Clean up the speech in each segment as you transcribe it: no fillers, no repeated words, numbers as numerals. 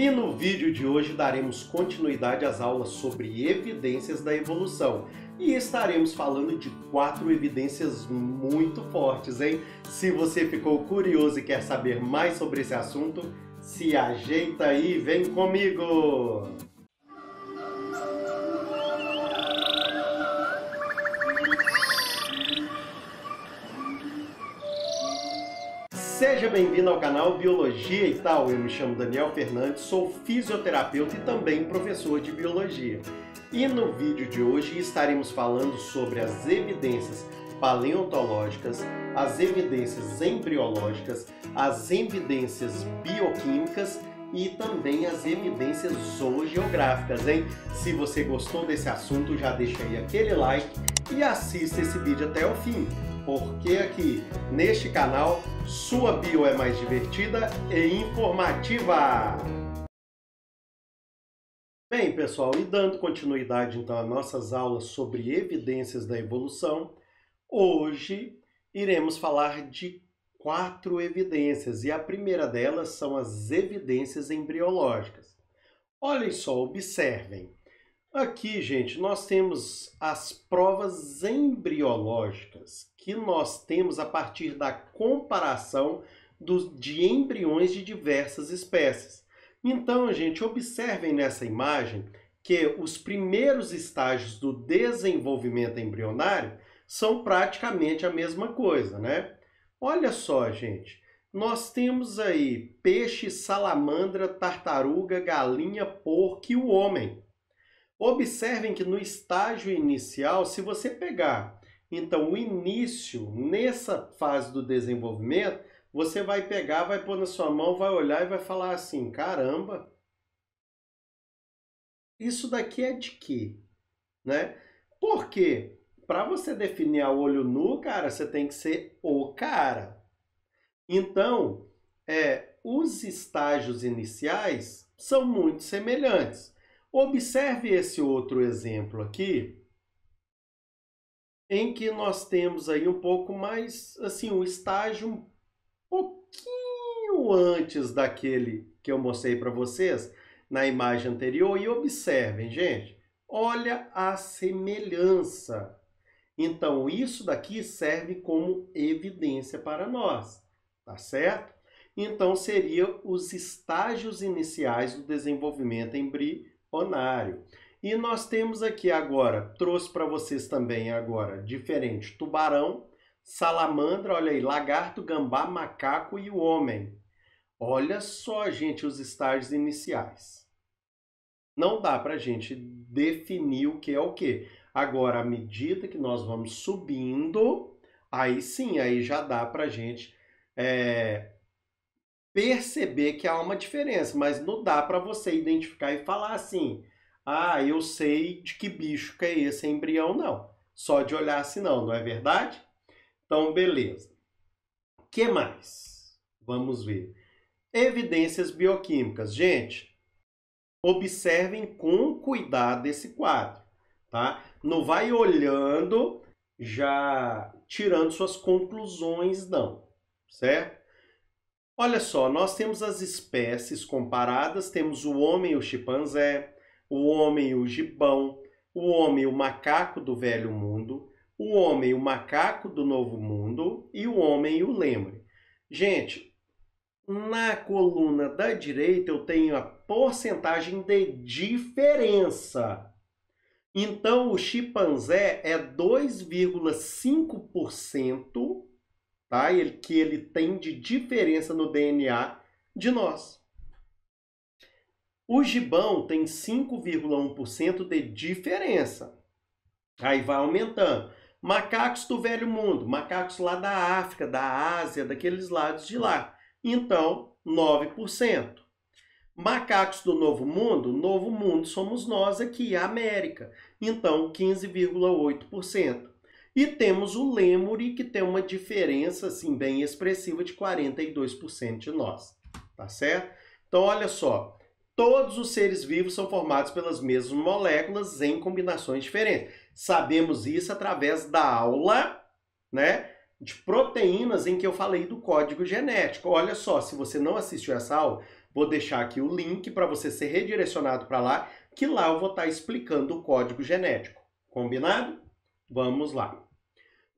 E no vídeo de hoje daremos continuidade às aulas sobre evidências da evolução. E estaremos falando de 4 evidências muito fortes, hein? Se você ficou curioso e quer saber mais sobre esse assunto, se ajeita aí e vem comigo! Seja bem-vindo ao canal Biologia e Tal. Eu me chamo Daniel Fernandes, sou fisioterapeuta e também professor de biologia. E no vídeo de hoje estaremos falando sobre as evidências paleontológicas, as evidências embriológicas, as evidências bioquímicas e também as evidências zoogeográficas, hein? Se você gostou desse assunto, já deixa aí aquele like e assista esse vídeo até o fim. Porque aqui, neste canal, sua bio é mais divertida e informativa! Bem, pessoal, e dando continuidade então às nossas aulas sobre evidências da evolução, hoje iremos falar de 4 evidências, e a primeira delas são as evidências embriológicas. Olhem só, observem. Aqui, gente, nós temos as provas embriológicas que nós temos a partir da comparação de embriões de diversas espécies. Então, gente, observem nessa imagem que os primeiros estágios do desenvolvimento embrionário são praticamente a mesma coisa, né? Olha só, gente, nós temos aí peixe, salamandra, tartaruga, galinha, porco e o homem. Observem que no estágio inicial, se você pegar, então, o início, nessa fase do desenvolvimento, você vai pegar, vai pôr na sua mão, vai olhar e vai falar assim, caramba, isso daqui é de quê? Né? Por quê? Para você definir a olho nu, cara, você tem que ser o cara. Então, os estágios iniciais são muito semelhantes. Observe esse outro exemplo aqui, em que nós temos aí um pouco mais, assim, um estágio um pouquinho antes daquele que eu mostrei para vocês na imagem anterior. E observem, gente, olha a semelhança. Então, isso daqui serve como evidência para nós, tá certo? Então, seriam os estágios iniciais do desenvolvimento embrionário. E nós temos aqui agora, trouxe para vocês também agora, diferente, tubarão, salamandra, olha aí, lagarto, gambá, macaco e o homem. Olha só, gente, os estágios iniciais. Não dá para a gente definir o que é o que. Agora, à medida que nós vamos subindo, aí sim, aí já dá para a gente perceber que há uma diferença, mas não dá para você identificar e falar assim, ah, eu sei de que bicho que é esse embrião, não. Só de olhar assim não, não é verdade? Então, beleza. O que mais? Vamos ver. Evidências bioquímicas. Gente, observem com cuidado esse quadro, tá? Não vai olhando já tirando suas conclusões, não, certo? Olha só, nós temos as espécies comparadas, temos o homem e o chimpanzé, o homem e o gibão, o homem e o macaco do Velho Mundo, o homem e o macaco do Novo Mundo e o homem e o lêmure. Gente, na coluna da direita eu tenho a porcentagem de diferença. Então, o chimpanzé é 2,5%. Tá? Que ele tem de diferença no DNA de nós. O gibão tem 5,1% de diferença. Aí vai aumentando. Macacos do Velho Mundo, macacos lá da África, da Ásia, daqueles lados de lá. Então, 9%. Macacos do Novo Mundo somos nós aqui, a América. Então, 15,8%. E temos o lêmure, que tem uma diferença assim, bem expressiva de 42% de nós, tá certo? Então, olha só, todos os seres vivos são formados pelas mesmas moléculas em combinações diferentes. Sabemos isso através da aula, né, de proteínas em que eu falei do código genético. Olha só, se você não assistiu essa aula, Vou deixar aqui o link para você ser redirecionado para lá, que lá eu vou estar explicando o código genético. Combinado? Vamos lá.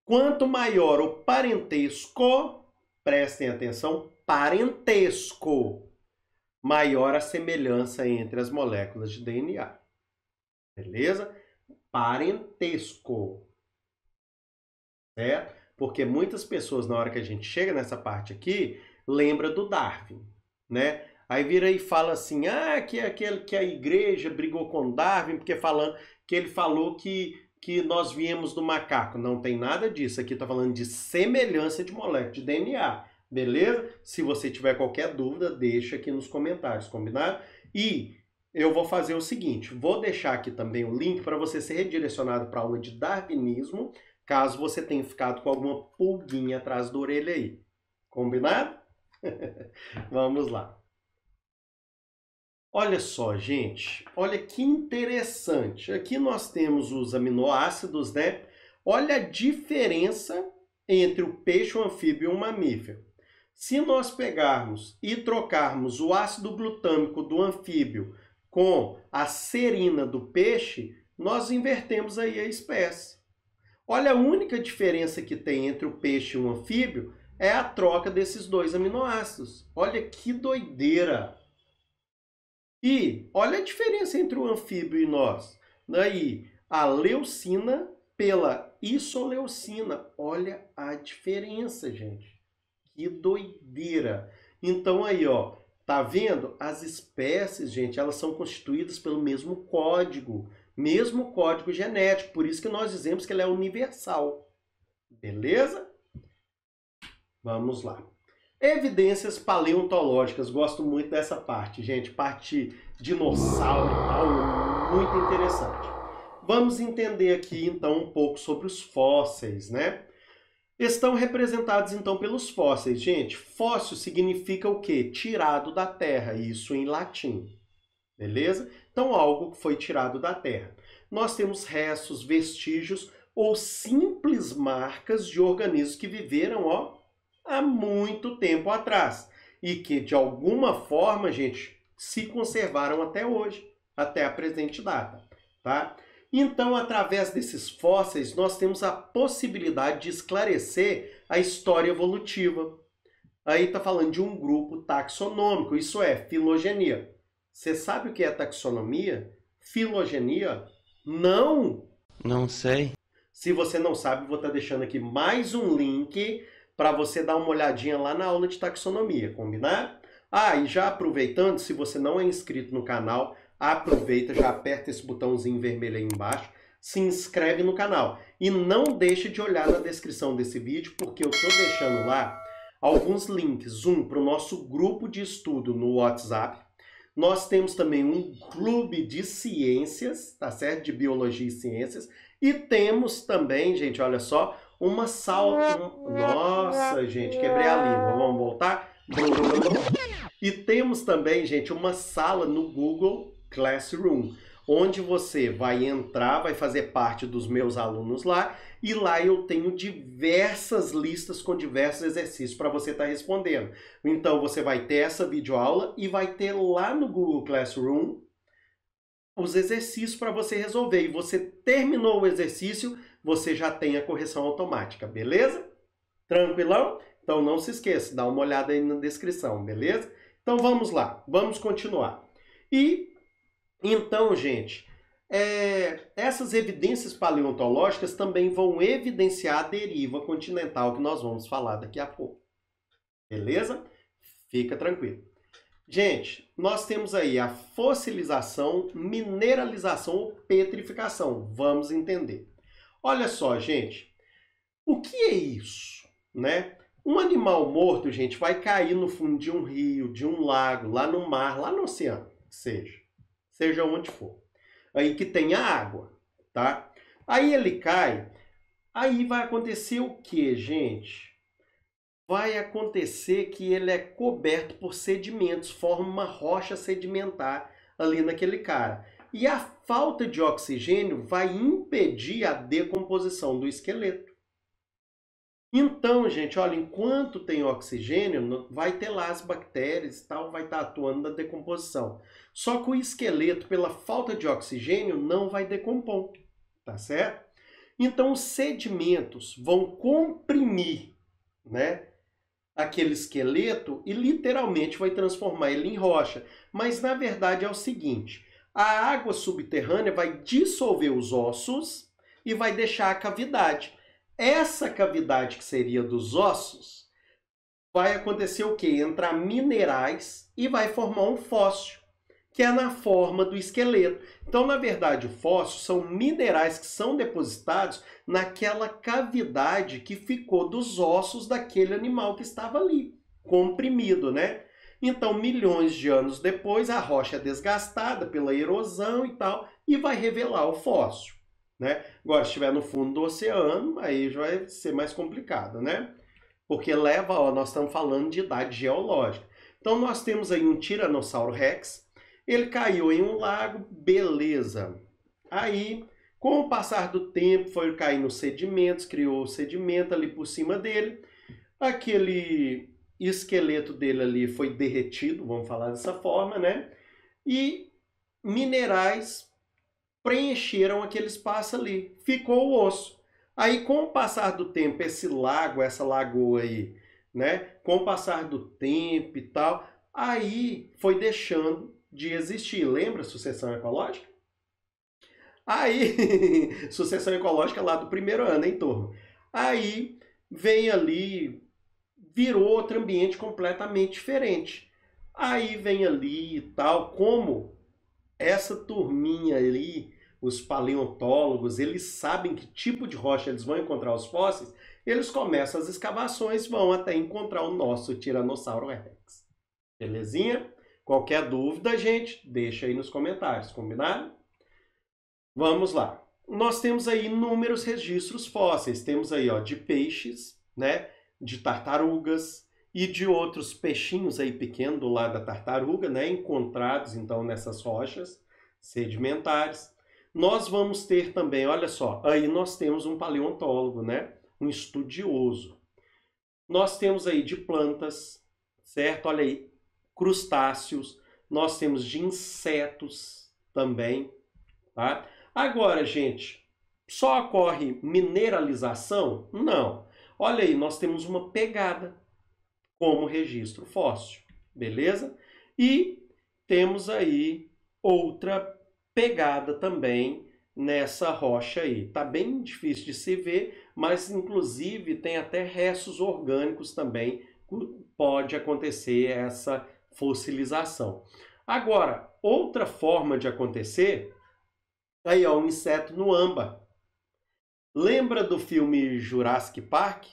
Quanto maior o parentesco, prestem atenção, parentesco, maior a semelhança entre as moléculas de DNA. Beleza? Parentesco. Certo? Porque muitas pessoas, na hora que a gente chega nessa parte aqui, lembra do Darwin, né? Aí vira e fala assim, ah, que é aquele que a igreja brigou com Darwin, porque falando que ele falou que nós viemos do macaco. Não tem nada disso. Aqui está falando de semelhança de molécula de DNA. Beleza? Se você tiver qualquer dúvida, deixa aqui nos comentários, combinado? E eu vou fazer o seguinte, vou deixar aqui também o link para você ser redirecionado para a aula de darwinismo, caso você tenha ficado com alguma pulguinha atrás da orelha aí. Combinado? Vamos lá. Olha só, gente, olha que interessante. Aqui nós temos os aminoácidos, né? Olha a diferença entre o peixe, o anfíbio e o mamífero. Se nós pegarmos e trocarmos o ácido glutâmico do anfíbio com a serina do peixe, nós invertemos aí a espécie. Olha, a única diferença que tem entre o peixe e o anfíbio é a troca desses dois aminoácidos. Olha que doideira! E olha a diferença entre o anfíbio e nós. Daí, a leucina pela isoleucina. Olha a diferença, gente. Que doideira. Então aí, ó, tá vendo? As espécies, gente, elas são constituídas pelo mesmo código genético. Por isso que nós dizemos que ele é universal. Beleza? Vamos lá. Evidências paleontológicas, gosto muito dessa parte, gente, parte dinossauro e tal, muito interessante. Vamos entender aqui, então, um pouco sobre os fósseis, né? Estão representados, então, pelos fósseis. Gente, fóssil significa o quê? Tirado da terra, isso em latim, beleza? Então, algo que foi tirado da terra. Nós temos restos, vestígios ou simples marcas de organismos que viveram, ó, há muito tempo atrás e que, de alguma forma, gente, se conservaram até hoje, até a presente data, tá? Então, através desses fósseis, nós temos a possibilidade de esclarecer a história evolutiva. Aí tá falando de um grupo taxonômico, isso é, filogenia. Você sabe o que é taxonomia? Filogenia? Não! Não sei. Se você não sabe, vou estar deixando aqui mais um link para você dar uma olhadinha lá na aula de taxonomia, combinado? Ah, e já aproveitando, se você não é inscrito no canal, aproveita, já aperta esse botãozinho vermelho aí embaixo, se inscreve no canal. E não deixa de olhar na descrição desse vídeo, porque eu estou deixando lá alguns links. Um, para o nosso grupo de estudo no WhatsApp. Nós temos também um clube de ciências, tá certo? De biologia e ciências. E temos também, gente, olha só, uma salta... Nossa, gente, quebrei a língua. Vamos voltar? E temos também, gente, uma sala no Google Classroom, onde você vai entrar, vai fazer parte dos meus alunos lá, e lá eu tenho diversas listas com diversos exercícios para você estar respondendo. Então, você vai ter essa videoaula e vai ter lá no Google Classroom os exercícios para você resolver. E você terminou o exercício, você já tem a correção automática, beleza? Tranquilão? Então não se esqueça, dá uma olhada aí na descrição, beleza? Então vamos lá, vamos continuar. E, então, gente, essas evidências paleontológicas também vão evidenciar a deriva continental que nós vamos falar daqui a pouco, beleza? Fica tranquilo. Gente, nós temos aí a fossilização, mineralização ou petrificação, vamos entender. Olha só, gente, o que é isso, né? Um animal morto, gente, vai cair no fundo de um rio, de um lago, lá no mar, lá no oceano, seja onde for. Aí que tem a água, tá? Aí ele cai, aí vai acontecer o quê, gente? Vai acontecer que ele é coberto por sedimentos, forma uma rocha sedimentar ali naquele cara. E a falta de oxigênio vai impedir a decomposição do esqueleto. Então, gente, olha, enquanto tem oxigênio, vai ter lá as bactérias e tal, vai estar atuando na decomposição. Só que o esqueleto, pela falta de oxigênio, não vai decompor, tá certo? Então, os sedimentos vão comprimir, né, aquele esqueleto e literalmente vai transformar ele em rocha. Mas, na verdade, é o seguinte, a água subterrânea vai dissolver os ossos e vai deixar a cavidade. Essa cavidade que seria dos ossos, vai acontecer o quê? Entrar minerais e vai formar um fóssil, que é na forma do esqueleto. Então, na verdade, o fóssil são minerais que são depositados naquela cavidade que ficou dos ossos daquele animal que estava ali, comprimido, né? Então, milhões de anos depois, a rocha é desgastada pela erosão e tal, e vai revelar o fóssil. Né? Agora, se estiver no fundo do oceano, aí já vai ser mais complicado, né? Porque leva, ó, nós estamos falando de idade geológica. Então, nós temos aí um Tiranossauro Rex, ele caiu em um lago, beleza. Aí, com o passar do tempo, foi cair nos sedimentos, criou o sedimento ali por cima dele. Aquele esqueleto dele ali foi derretido, vamos falar dessa forma, né? E minerais preencheram aquele espaço ali, ficou o osso. Aí, com o passar do tempo, esse lago, essa lagoa aí, né, com o passar do tempo e tal, aí foi deixando de existir. Lembra a sucessão ecológica? Aí, sucessão ecológica lá do primeiro ano, hein, turma? Aí, vem ali, virou outro ambiente completamente diferente. Aí, vem ali e tal, como essa turminha ali, os paleontólogos, eles sabem que tipo de rocha eles vão encontrar os fósseis, eles começam as escavações e vão até encontrar o nosso Tiranossauro Rex. Belezinha? Qualquer dúvida, gente, deixa aí nos comentários, combinado? Vamos lá. Nós temos aí inúmeros registros fósseis. Temos aí, ó, de peixes, né, de tartarugas, e de outros peixinhos aí pequenos do lado da tartaruga, né, encontrados então nessas rochas sedimentares. Nós vamos ter também, olha só, aí nós temos um paleontólogo, né, um estudioso. Nós temos aí de plantas, certo? Olha aí, crustáceos, nós temos de insetos também, tá? Agora, gente, só ocorre mineralização? Não. Olha aí, nós temos uma pegada como registro fóssil, beleza? E temos aí outra pegada também nessa rocha aí. Tá bem difícil de se ver, mas inclusive tem até restos orgânicos também, pode acontecer essa fossilização. Agora, outra forma de acontecer, aí ó, um inseto no âmbar. Lembra do filme Jurassic Park?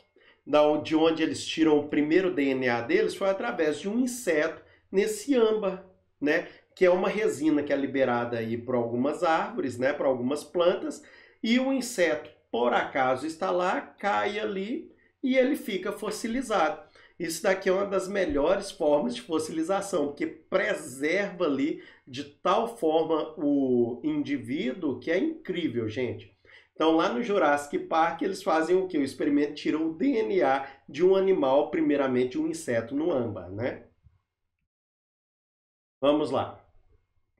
De onde eles tiram o primeiro DNA deles, foi através de um inseto nesse âmbar, né? Que é uma resina que é liberada aí por algumas árvores, né? Por algumas plantas, e o inseto, por acaso, está lá, cai ali e ele fica fossilizado. Isso daqui é uma das melhores formas de fossilização, porque preserva ali de tal forma o indivíduo que é incrível, gente. Então, lá no Jurassic Park, eles fazem o que? O experimento tira o DNA de um animal, primeiramente um inseto no âmbar, né? Vamos lá.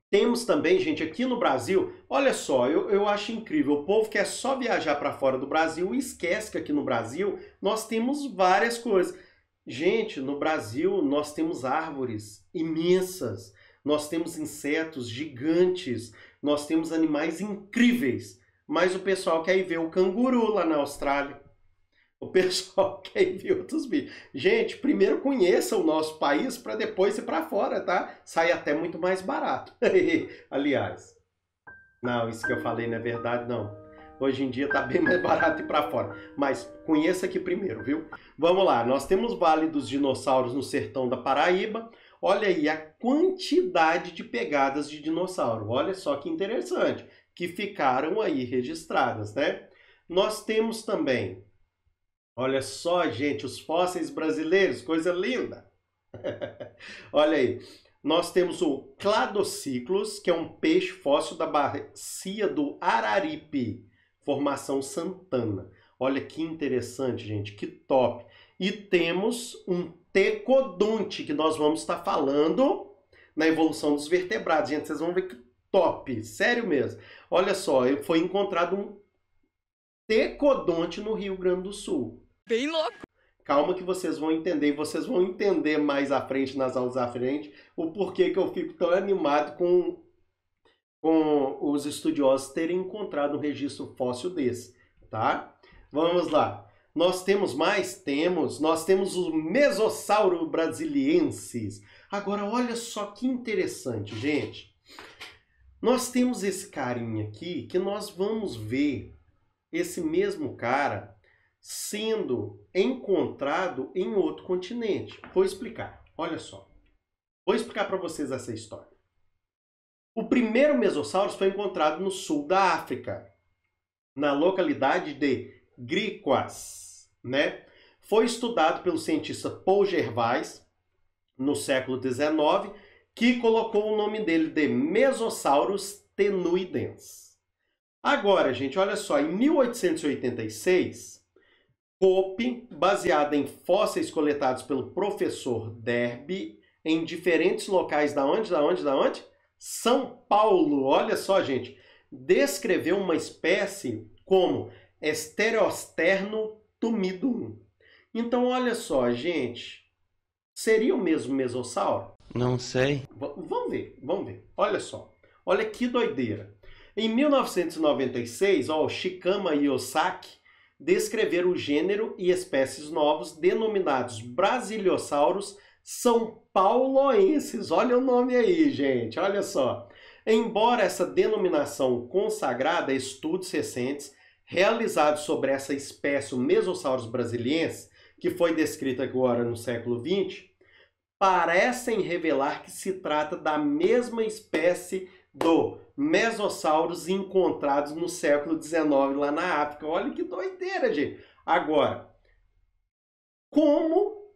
Temos também, gente, aqui no Brasil, olha só, eu acho incrível, o povo quer só viajar para fora do Brasil e esquece que aqui no Brasil nós temos várias coisas. Gente, no Brasil nós temos árvores imensas, nós temos insetos gigantes, nós temos animais incríveis. Mas o pessoal quer ir ver o canguru lá na Austrália. O pessoal quer ir ver outros bichos. Gente, primeiro conheça o nosso país para depois ir para fora, tá? Sai até muito mais barato. Aliás, não, isso que eu falei não é verdade, não. Hoje em dia tá bem mais barato ir para fora. Mas conheça aqui primeiro, viu? Vamos lá, nós temos Vale dos Dinossauros no sertão da Paraíba. Olha aí a quantidade de pegadas de dinossauro. Olha só que interessante, que ficaram aí registradas, né? Nós temos também, olha só, gente, os fósseis brasileiros, coisa linda! Olha aí, nós temos o Cladociclus, que é um peixe fóssil da bacia do Araripe, formação Santana. Olha que interessante, gente, que top. E temos um tecodonte, que nós vamos estar falando na evolução dos vertebrados. Gente, vocês vão ver que top, sério mesmo. Olha só, foi encontrado um tecodonte no Rio Grande do Sul. Bem louco. Calma que vocês vão entender, e vocês vão entender mais à frente, nas aulas à frente, o porquê que eu fico tão animado com os estudiosos terem encontrado um registro fóssil desse, tá? Vamos lá. Nós temos mais? Temos. Nós temos o Mesossaurus brasiliensis. Agora, olha só que interessante, gente. Nós temos esse carinha aqui, que nós vamos ver esse mesmo cara sendo encontrado em outro continente. Vou explicar. Olha só. Vou explicar para vocês essa história. O primeiro Mesossaurus foi encontrado no sul da África, na localidade de Gríqua, né? Foi estudado pelo cientista Paul Gervais no século XIX, que colocou o nome dele de Mesossaurus tenuidens. Agora, gente, olha só. Em 1886... Cope, baseada em fósseis coletados pelo professor Derby, em diferentes locais da onde? São Paulo. Olha só, gente. Descreveu uma espécie como Stereosternum tumidum. Então, olha só, gente. Seria o mesmo mesossauro? Não sei. Vamos ver. Olha só. Olha que doideira. Em 1996, ó, o Shikama e o Saki descrever o gênero e espécies novos denominados Brasiliosauro São Pauloenses. Olha o nome aí, gente. Olha só. Embora essa denominação consagrada a estudos recentes realizados sobre essa espécie, o Mesossaurus brasiliense, que foi descrita agora no século XX, parecem revelar que se trata da mesma espécie do mesossauros encontrados no século XIX lá na África. Olha que doideira, gente. Agora, como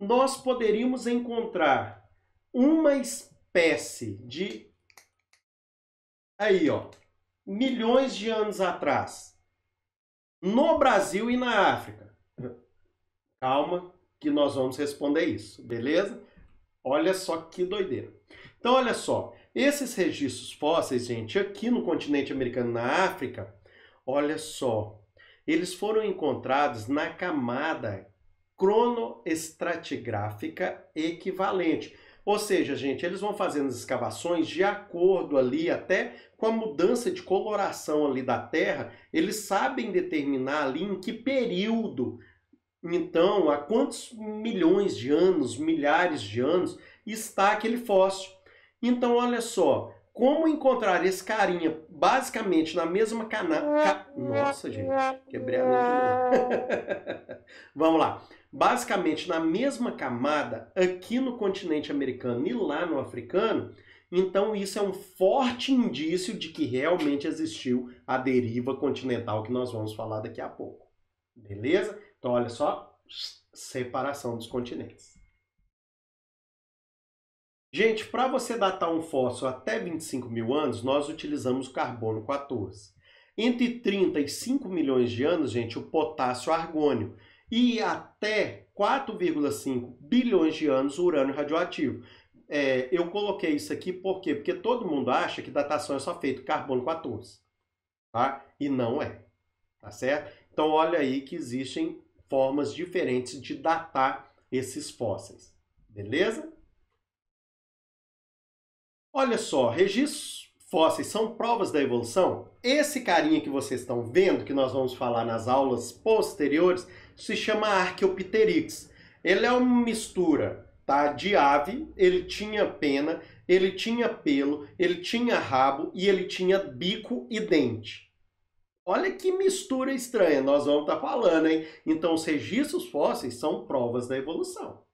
nós poderíamos encontrar uma espécie de, aí, ó, milhões de anos atrás, no Brasil e na África? Calma, que nós vamos responder isso, beleza? Olha só que doideira. Então, olha só. Esses registros fósseis, gente, aqui no continente americano, na África, olha só. Eles foram encontrados na camada cronoestratigráfica equivalente. Ou seja, gente, eles vão fazendo as escavações de acordo ali, até com a mudança de coloração ali da terra, eles sabem determinar ali em que período. Então, há quantos milhões de anos, milhares de anos, está aquele fóssil? Então, olha só, como encontrar esse carinha basicamente na mesma Nossa, gente, quebrei a linha de novo. Vamos lá. Basicamente na mesma camada, aqui no continente americano e lá no africano, então isso é um forte indício de que realmente existiu a deriva continental que nós vamos falar daqui a pouco. Beleza? Então, olha só, separação dos continentes. Gente, para você datar um fóssil até 25 mil anos, nós utilizamos o carbono 14. Entre 30 e 5 milhões de anos, gente, o potássio argônio. E até 4,5 bilhões de anos, o urânio radioativo. Eu coloquei isso aqui por quê? Porque todo mundo acha que datação é só feita com carbono 14. Tá? E não é. Tá certo? Então, olha aí que existem formas diferentes de datar esses fósseis, beleza? Olha só, registros fósseis são provas da evolução? Esse carinha que vocês estão vendo, que nós vamos falar nas aulas posteriores, se chama Archaeopteryx. Ele é uma mistura, tá, de ave, ele tinha pena, ele tinha pelo, ele tinha rabo e ele tinha bico e dente. Olha que mistura estranha, nós vamos estar falando, hein? Então, os registros fósseis são provas da evolução.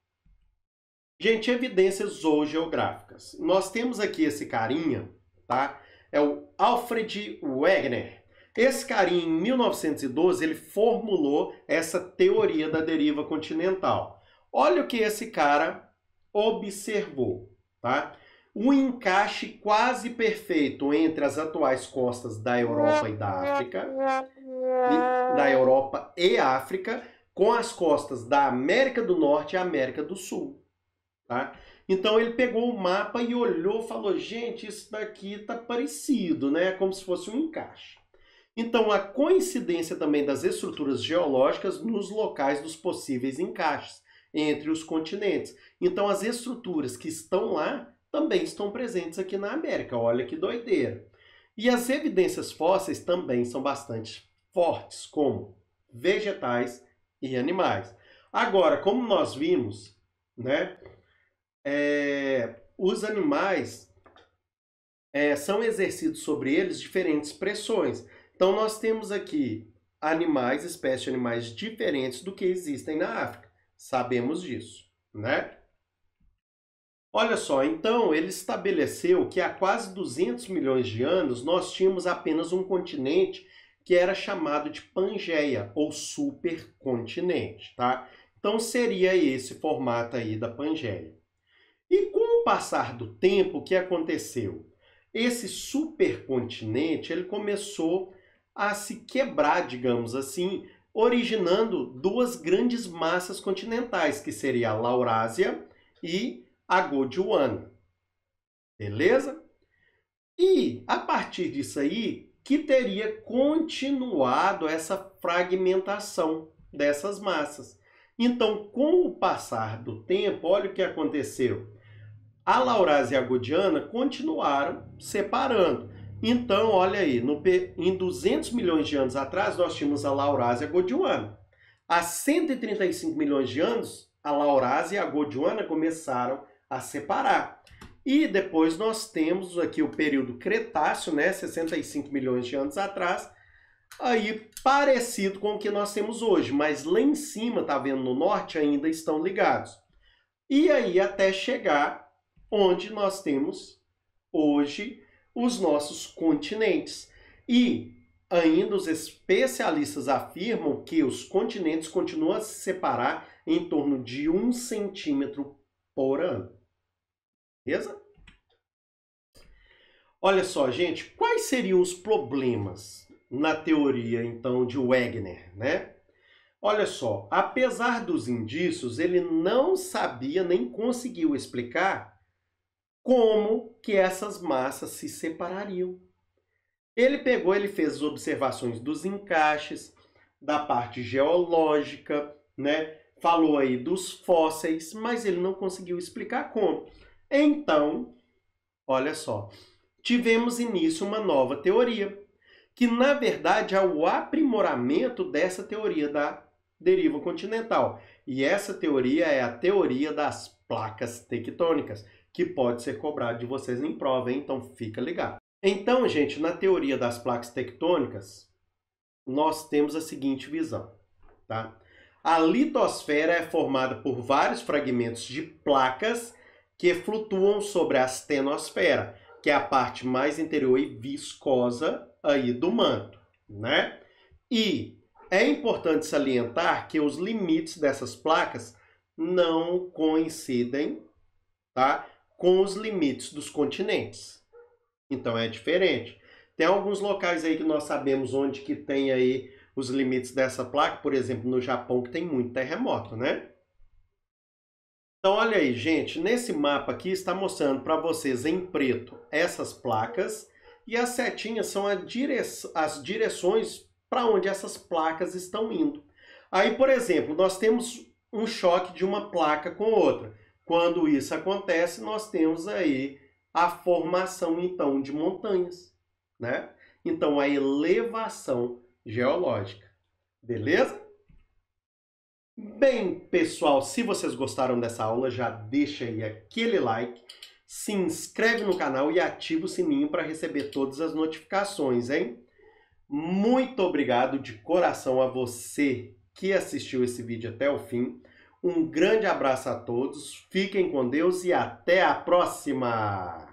Gente, evidências zoogeográficas. Nós temos aqui esse carinha, tá? É o Alfred Wegener. Esse carinha, em 1912, ele formulou essa teoria da deriva continental. Olha o que esse cara observou, tá? um encaixe quase perfeito entre as atuais costas da Europa e da África, com as costas da América do Norte e América do Sul. Tá? Então ele pegou o mapa e olhou e falou, gente, isso daqui tá parecido, né? Como se fosse um encaixe. Então a coincidência também das estruturas geológicas nos locais dos possíveis encaixes entre os continentes. Então as estruturas que estão lá também estão presentes aqui na América. Olha que doideira. E as evidências fósseis também são bastante fortes, como vegetais e animais. Agora, como nós vimos, né, os animais são exercidos sobre eles diferentes pressões. Então nós temos aqui animais, espécies de animais diferentes do que existem na África. Sabemos disso, né? Olha só, então ele estabeleceu que há quase 200 milhões de anos nós tínhamos apenas um continente que era chamado de Pangeia, ou supercontinente, tá? Então seria esse formato aí da Pangeia. E com o passar do tempo, o que aconteceu? Esse supercontinente, ele começou a se quebrar, digamos assim, originando duas grandes massas continentais, que seria a Laurásia e a Gondwana. Beleza? E a partir disso aí, que teria continuado essa fragmentação dessas massas. Então, com o passar do tempo, olha o que aconteceu. A Laurásia e a Gondwana continuaram separando. Então, olha aí, em 200 milhões de anos atrás, nós tínhamos a Laurásia e a Gondwana. Há 135 milhões de anos, a Laurásia e a Gondwana começaram a separar. E depois nós temos aqui o período Cretáceo, né, 65 milhões de anos atrás, aí parecido com o que nós temos hoje, mas lá em cima, tá vendo, no norte, ainda estão ligados. E aí até chegar onde nós temos hoje os nossos continentes. E ainda os especialistas afirmam que os continentes continuam a se separar em torno de 1 centímetro por ano. Beleza? Olha só, gente, quais seriam os problemas na teoria, então, de Wegener, né? Olha só, apesar dos indícios, ele não sabia nem conseguiu explicar como que essas massas se separariam. Ele pegou, ele fez as observações dos encaixes, da parte geológica, né? Falou aí dos fósseis, mas ele não conseguiu explicar como. Então, olha só, tivemos início uma nova teoria, que na verdade é o aprimoramento dessa teoria da deriva continental. E essa teoria é a teoria das placas tectônicas, que pode ser cobrado de vocês em prova, hein? Então fica ligado. Então, gente, na teoria das placas tectônicas, nós temos a seguinte visão, tá? A litosfera é formada por vários fragmentos de placas que flutuam sobre a astenosfera, que é a parte mais interior e viscosa aí do manto, né? E é importante salientar que os limites dessas placas não coincidem, tá, com os limites dos continentes. Então é diferente. Tem alguns locais aí que nós sabemos onde que tem aí os limites dessa placa, por exemplo, no Japão, que tem muito terremoto, né? Então olha aí, gente, nesse mapa aqui está mostrando para vocês em preto essas placas e as setinhas são as direções para onde essas placas estão indo. Aí, por exemplo, nós temos um choque de uma placa com outra. Quando isso acontece, nós temos aí a formação, então, de montanhas, né? Então, a elevação geológica, beleza? Bem, pessoal, se vocês gostaram dessa aula, já deixa aí aquele like, se inscreve no canal e ativa o sininho para receber todas as notificações, hein? Muito obrigado de coração a você que assistiu esse vídeo até o fim. Um grande abraço a todos, fiquem com Deus e até a próxima!